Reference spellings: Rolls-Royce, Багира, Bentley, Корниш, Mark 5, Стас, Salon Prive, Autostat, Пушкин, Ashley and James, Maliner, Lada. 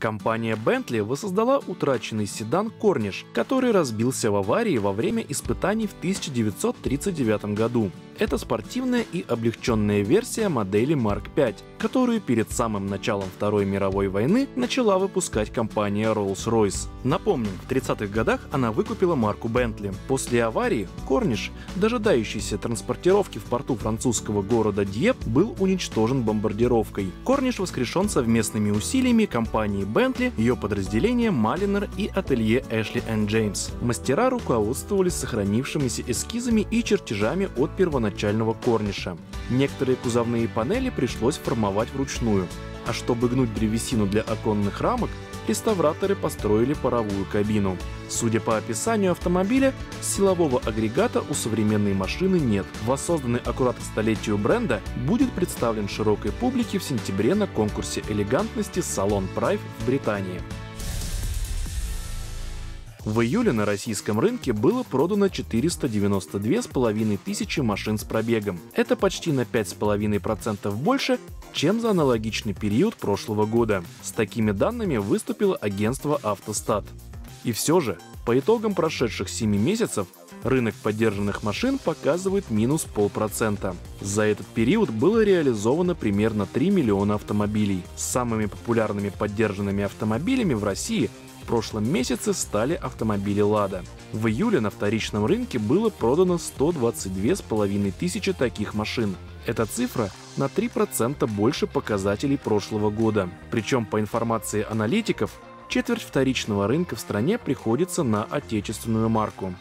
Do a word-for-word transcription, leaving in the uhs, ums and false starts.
Компания Bentley воссоздала утраченный седан Корниш, который разбился в аварии во время испытаний в тысяча девятьсот тридцать девятом году. Это спортивная и облегченная версия модели Марк пять, которую перед самым началом Второй мировой войны начала выпускать компания Rolls-Royce. Напомним, в тридцатых годах она выкупила марку Bentley. После аварии Корниш, дожидающийся транспортировки в порту французского города Дьеп, был уничтожен бомбардировкой. Корниш воскрешен совместными усилиями компании Bentley, ее подразделения Maliner и ателье Ashley and James. Мастера руководствовались сохранившимися эскизами и чертежами от первоначального Корниша. Некоторые кузовные панели пришлось формовать вручную, а чтобы гнуть древесину для оконных рамок, реставраторы построили паровую кабину. Судя по описанию автомобиля, силового агрегата у современной машины нет. Воссозданный аккурат к столетию бренда будет представлен широкой публике в сентябре на конкурсе элегантности Salon Prive в Британии. В июле на российском рынке было продано четыреста девяносто две с половиной тысячи машин с пробегом. Это почти на пять с половиной процентов больше, чем за аналогичный период прошлого года. С такими данными выступило агентство Autostat. И все же, по итогам прошедших семи месяцев, рынок подержанных машин показывает минус полпроцента. За этот период было реализовано примерно три миллиона автомобилей. Самыми популярными подержанными автомобилями в России в прошлом месяце стали автомобили Lada. В июле на вторичном рынке было продано сто двадцать две с половиной тысячи таких машин. Эта цифра на три процента больше показателей прошлого года. Причем, по информации аналитиков, четверть вторичного рынка в стране приходится на отечественную марку.